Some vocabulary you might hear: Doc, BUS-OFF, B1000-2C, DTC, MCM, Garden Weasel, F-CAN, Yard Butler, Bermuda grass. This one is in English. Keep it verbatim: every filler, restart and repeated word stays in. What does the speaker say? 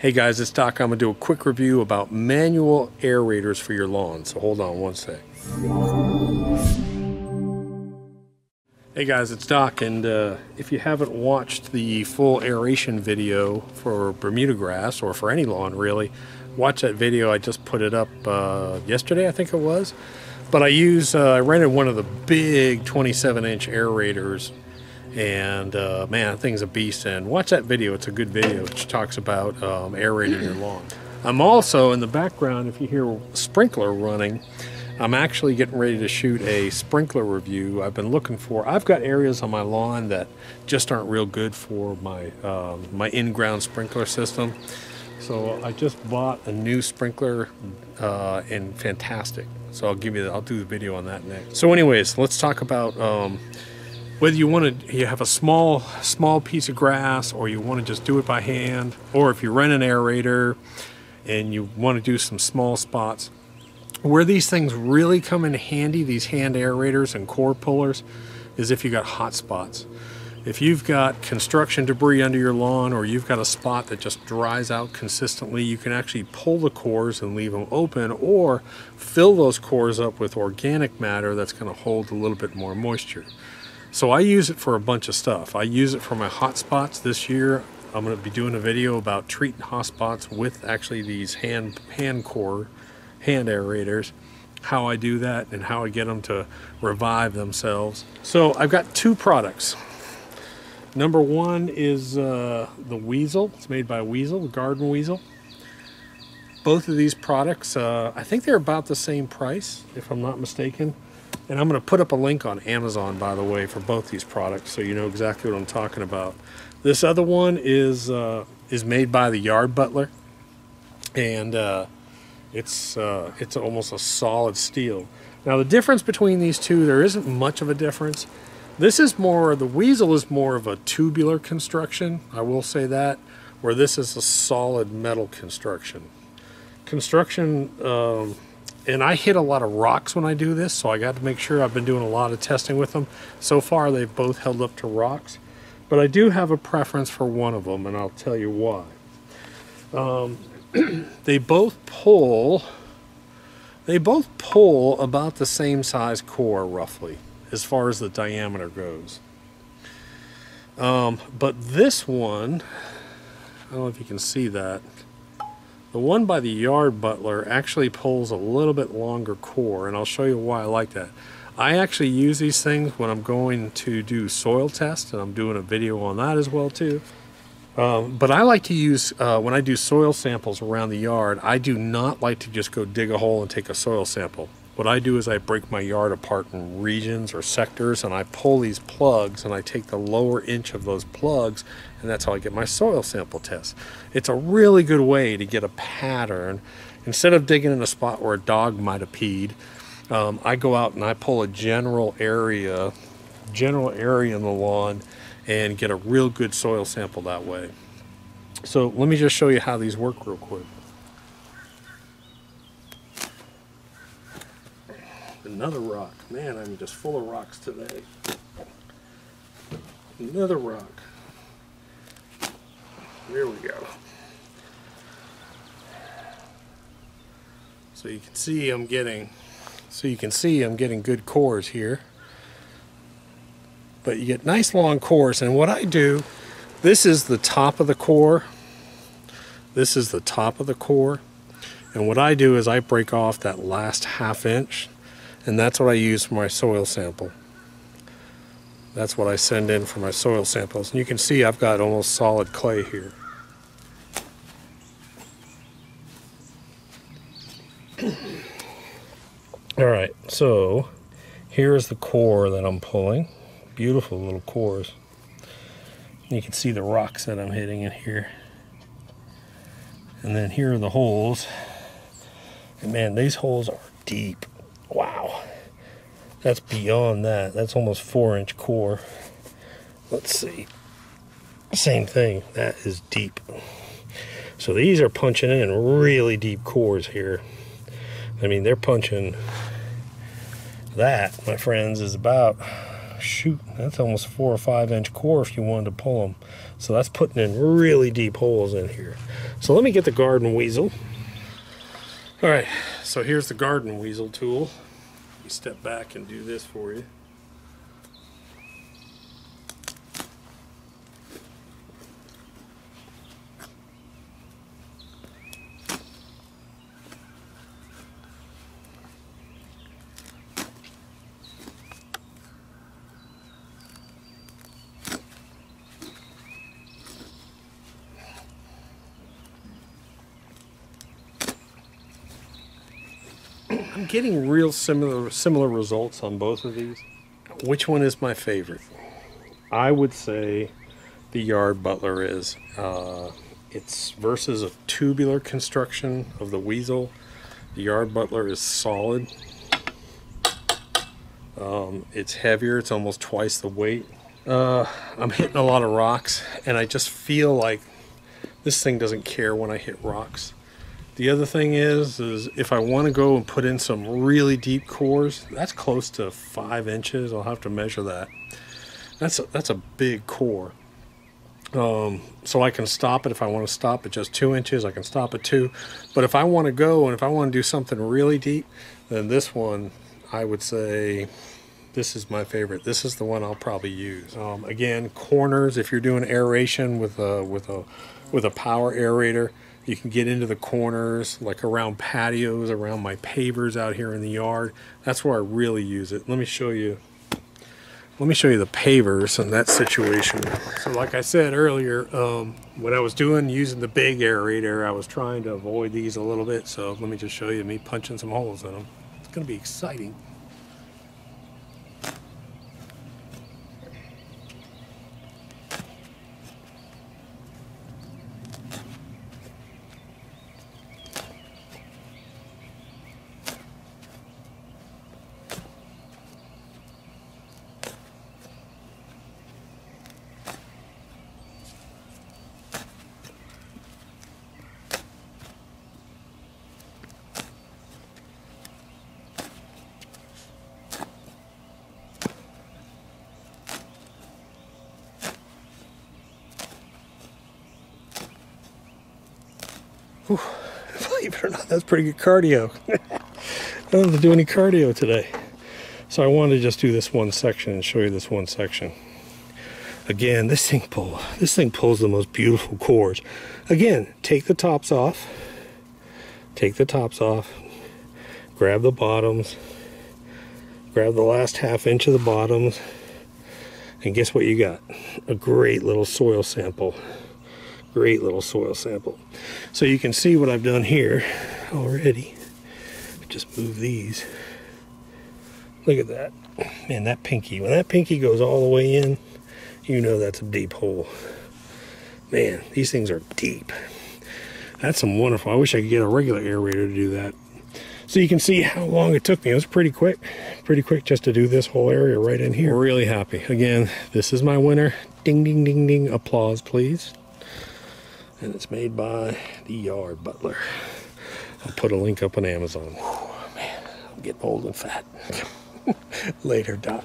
Hey guys, it's Doc. I'm gonna do a quick review about manual aerators for your lawn. So hold on one sec. Hey guys, it's Doc, and uh, if you haven't watched the full aeration video for Bermuda grass or for any lawn really, watch that video. I just put it up uh, yesterday, I think it was. But I use, uh, I rented one of the big twenty-seven inch aerators, and uh, man, that thing's a beast. And watch that video; it's a good video, which talks about um, aerating your lawn. I'm also in the background, if you hear a sprinkler running, I'm actually getting ready to shoot a sprinkler review. I've been looking for, I've got areas on my lawn that just aren't real good for my, um, my in-ground sprinkler system. So I just bought a new sprinkler uh, and fantastic. So I'll give you, the, I'll do the video on that next. So anyways, let's talk about um, whether you want to, you have a small, small piece of grass, or you want to just do it by hand, or if you rent an aerator and you want to do some small spots. Where these things really come in handy, these hand aerators and core pullers, is if you got hot spots. If you've got construction debris under your lawn, or you've got a spot that just dries out consistently, you can actually pull the cores and leave them open, or fill those cores up with organic matter that's going to hold a little bit more moisture. So I use it for a bunch of stuff. I use it for my hot spots. This year I'm going to be doing a video about treating hot spots with actually these hand hand core hand aerators, how I do that and how I get them to revive themselves. So I've got two products. Number one is uh, the Weasel. It's made by Weasel, the Garden Weasel. Both of these products, uh, I think they're about the same price, if I'm not mistaken. And I'm gonna put up a link on Amazon, by the way, for both these products, so you know exactly what I'm talking about. This other one is, uh, is made by the Yard Butler. And uh, It's, uh, it's almost a solid steel. Now the difference between these two, there isn't much of a difference. This is more, the Weasel is more of a tubular construction, I will say that, where this is a solid metal construction. Construction, um, and I hit a lot of rocks when I do this, so I got to make sure. I've been doing a lot of testing with them. So far they've both held up to rocks, but I do have a preference for one of them, and I'll tell you why. Um, they both pull they both pull about the same size core, roughly, as far as the diameter goes, um, but this one, I don't know if you can see that, the one by the Yard Butler actually pulls a little bit longer core, and I'll show you why I like that. I actually use these things when I'm going to do soil tests, and I'm doing a video on that as well too. Um, but I like to use, uh, when I do soil samples around the yard, I do not like to just go dig a hole and take a soil sample. What I do is I break my yard apart in regions or sectors, and I pull these plugs, and I take the lower inch of those plugs, and that's how I get my soil sample test. It's a really good way to get a pattern. Instead of digging in a spot where a dog might have peed, um, I go out and I pull a general area, general area in the lawn, and get a real good soil sample that way. So let me just show you how these work real quick. Another rock. Man, I'm just full of rocks today. Another rock. There we go. So you can see I'm getting, so you can see I'm getting good cores here. But you get nice long cores, and what I do, this is the top of the core, this is the top of the core, and what I do is I break off that last half inch, and that's what I use for my soil sample. That's what I send in for my soil samples, and you can see I've got almost solid clay here. Alright, so here is the core that I'm pulling. Beautiful little cores. You can see the rocks that I'm hitting in here. And then here are the holes. And man, these holes are deep. Wow. That's beyond that. That's almost four inch core. Let's see. Same thing. That is deep. So these are punching in really deep cores here. I mean, they're punching that, my friends, is about shoot, that's almost four or five inch core if you wanted to pull them. So that's putting in really deep holes in here. So let me get the garden weasel. All right, so here's the garden weasel tool. Let me step back and do this for you. I'm getting real similar similar results on both of these. Which one is my favorite? I would say the Yard Butler is. Uh, it's versus a tubular construction of the weasel. The Yard Butler is solid. Um, it's heavier. It's almost twice the weight. Uh, I'm hitting a lot of rocks, and I just feel like this thing doesn't care when I hit rocks. The other thing is, is if I want to go and put in some really deep cores, that's close to five inches. I'll have to measure that. That's a, that's a big core. Um, so I can stop it if I want to stop at just two inches. I can stop at two. But if I want to go and if I want to do something really deep, then this one, I would say, this is my favorite. This is the one I'll probably use. Um, again, corners. If you're doing aeration with a with a with a power aerator, you can get into the corners, like around patios, around my pavers out here in the yard. That's where I really use it. Let me show you. Let me show you the pavers in that situation. So, like I said earlier, um, what I was doing using the big aerator, I was trying to avoid these a little bit. So let me just show you me punching some holes in them. It's going to be exciting. Believe it or not, that's pretty good cardio. I don't have to do any cardio today. So I wanted to just do this one section and show you this one section. Again, this thing pull, this thing pulls the most beautiful cores. Again, take the tops off. Take the tops off. Grab the bottoms. Grab the last half inch of the bottoms. And guess what you got? A great little soil sample. Great little soil sample. So you can see what I've done here already. Just move these. Look at that. Man, that pinky. When that pinky goes all the way in, you know that's a deep hole. Man, these things are deep. That's some wonderful. I wish I could get a regular aerator to do that. So you can see how long it took me. It was pretty quick. Pretty quick just to do this whole area right in here. Really happy. Again, this is my winner. Ding, ding, ding, ding. Applause, please. And it's made by the Yard Butler. I'll put a link up on Amazon. Whew, man, I'm getting old and fat. Later, Doc.